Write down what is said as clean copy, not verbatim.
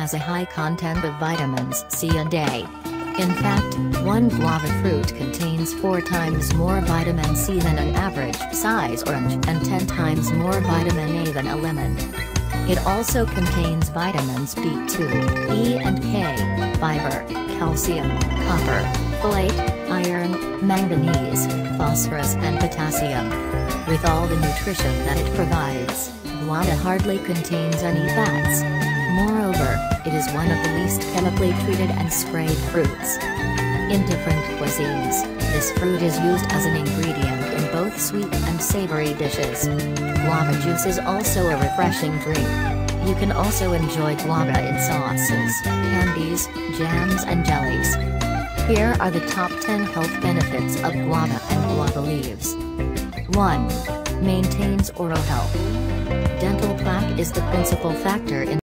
has a high content of vitamins C and A. In fact, one guava fruit contains 4 times more vitamin C than an average size orange and 10 times more vitamin A than a lemon. It also contains vitamins B2, E and K, fiber, calcium, copper, folate, iron, manganese, phosphorus and potassium. With all the nutrition that it provides, guava hardly contains any fats. Moreover, it is one of the least chemically treated and sprayed fruits. In different cuisines, this fruit is used as an ingredient in both sweet and savory dishes. Guava juice is also a refreshing drink. You can also enjoy guava in sauces, candies, jams and jellies. Here are the top 10 health benefits of guava and guava leaves. 1. Maintains oral health. Dental plaque is the principal factor in